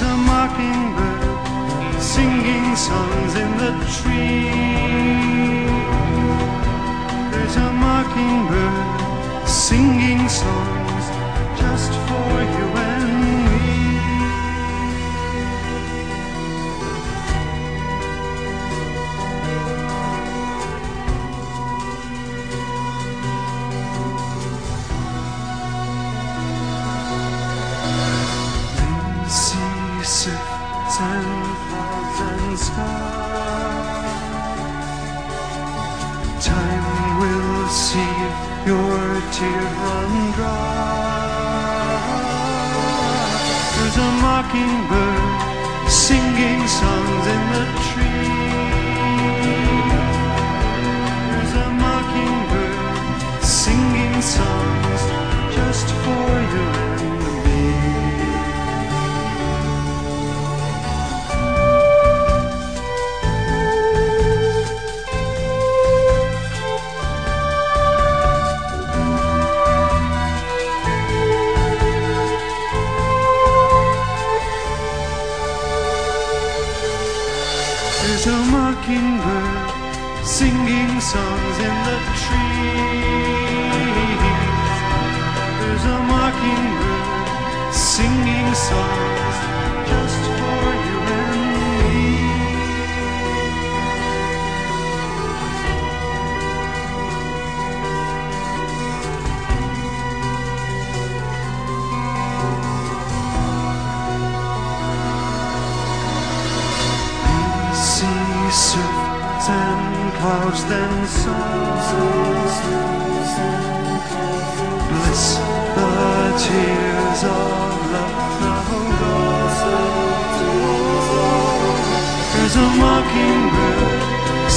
is a mockingbird singing songs in the tree. There's a mockingbird singing songs just for you and me. Surfs and clouds and sky, time will see your tear run dry. There's a mockingbird singing songs in the tree. There's a mockingbird singing songs just for you. There's a mockingbird singing songs in the trees. There's a mockingbird singing songs just for you and me. Surfs and clouds then sun, bless the tears of love now. There's a mockingbird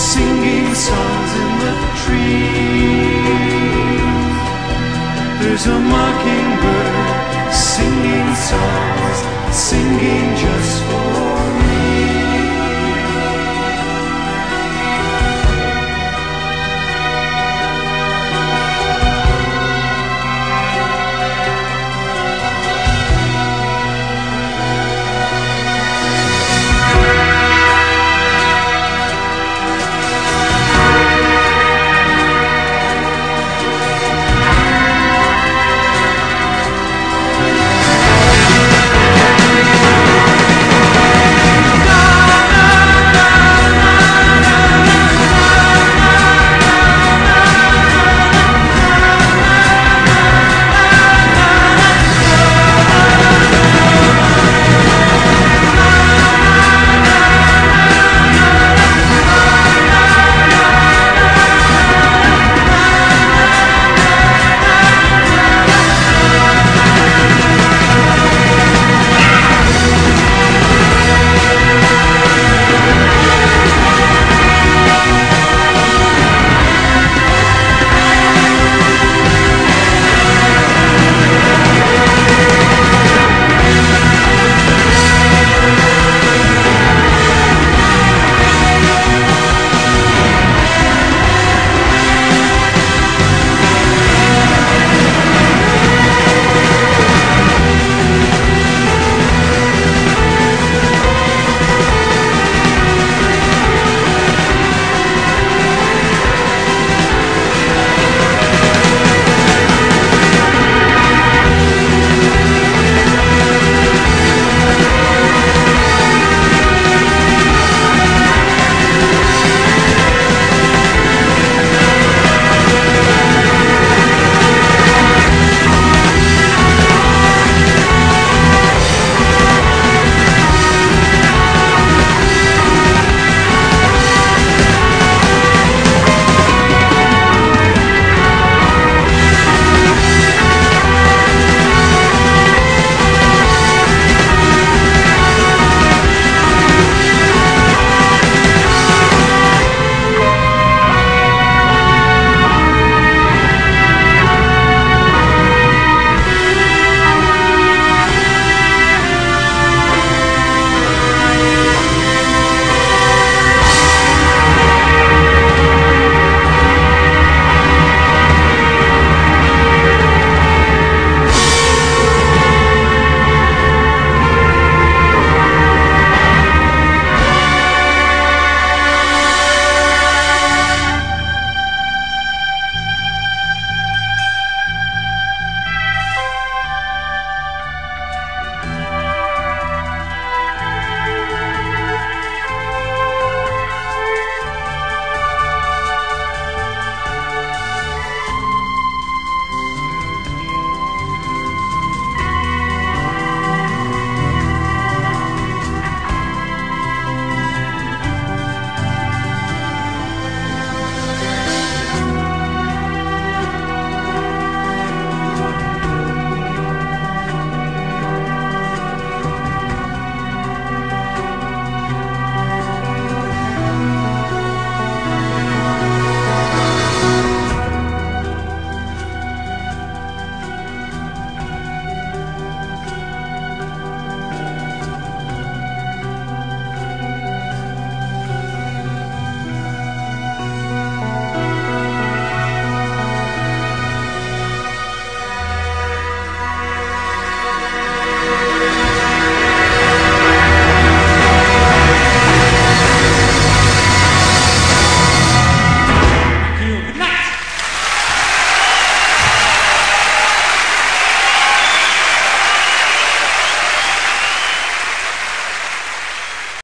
singing songs in the tree. There's a mockingbird singing songs, singing.